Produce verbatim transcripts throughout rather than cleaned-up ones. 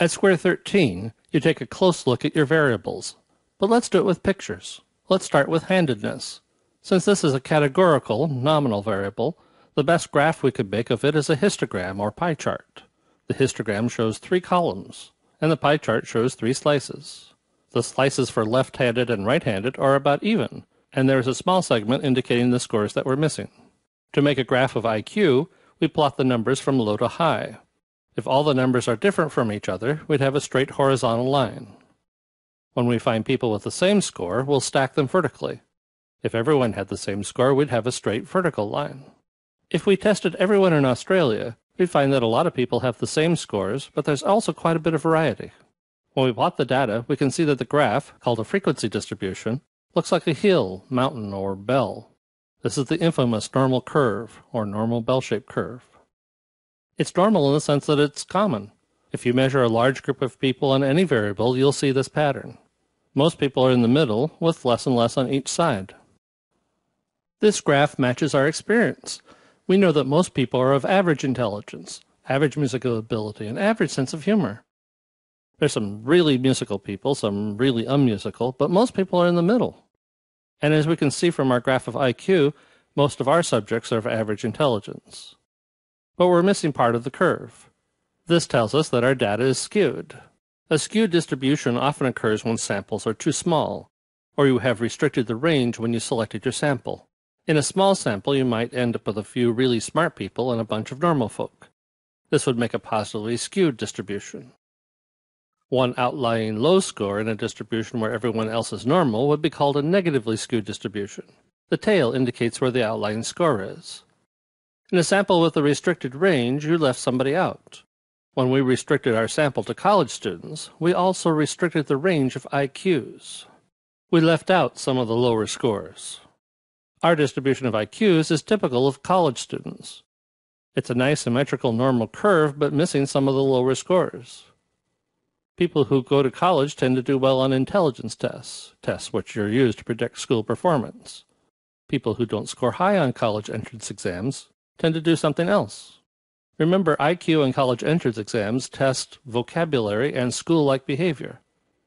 At square thirteen, you take a close look at your variables, but let's do it with pictures. Let's start with handedness. Since this is a categorical, nominal variable, the best graph we could make of it is a histogram or pie chart. The histogram shows three columns, and the pie chart shows three slices. The slices for left-handed and right-handed are about even, and there is a small segment indicating the scores that we're missing. To make a graph of I Q, we plot the numbers from low to high. If all the numbers are different from each other, we'd have a straight horizontal line. When we find people with the same score, we'll stack them vertically. If everyone had the same score, we'd have a straight vertical line. If we tested everyone in Australia, we'd find that a lot of people have the same scores, but there's also quite a bit of variety. When we plot the data, we can see that the graph, called a frequency distribution, looks like a hill, mountain, or bell. This is the infamous normal curve, or normal bell-shaped curve. It's normal in the sense that it's common. If you measure a large group of people on any variable, you'll see this pattern. Most people are in the middle, with less and less on each side. This graph matches our experience. We know that most people are of average intelligence, average musical ability, and average sense of humor. There's some really musical people, some really unmusical, but most people are in the middle. And as we can see from our graph of I Q, most of our subjects are of average intelligence. But we're missing part of the curve. This tells us that our data is skewed. A skewed distribution often occurs when samples are too small, or you have restricted the range when you selected your sample. In a small sample, you might end up with a few really smart people and a bunch of normal folk. This would make a positively skewed distribution. One outlying low score in a distribution where everyone else is normal would be called a negatively skewed distribution. The tail indicates where the outlying score is. In a sample with a restricted range, you left somebody out. When we restricted our sample to college students, we also restricted the range of I Qs. We left out some of the lower scores. Our distribution of I Qs is typical of college students. It's a nice symmetrical normal curve, but missing some of the lower scores. People who go to college tend to do well on intelligence tests, tests which are used to predict school performance. People who don't score high on college entrance exams tend to do something else. Remember, I Q and college entrance exams test vocabulary and school-like behavior.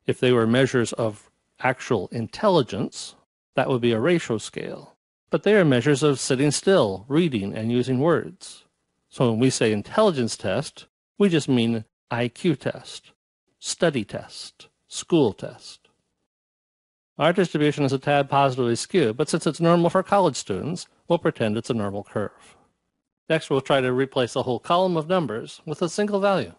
If they were measures of actual intelligence, that would be a ratio scale. But they are measures of sitting still, reading, and using words. So when we say intelligence test, we just mean I Q test, study test, school test. Our distribution is a tad positively skewed, but since it's normal for college students, we'll pretend it's a normal curve. Next, we'll try to replace a whole column of numbers with a single value.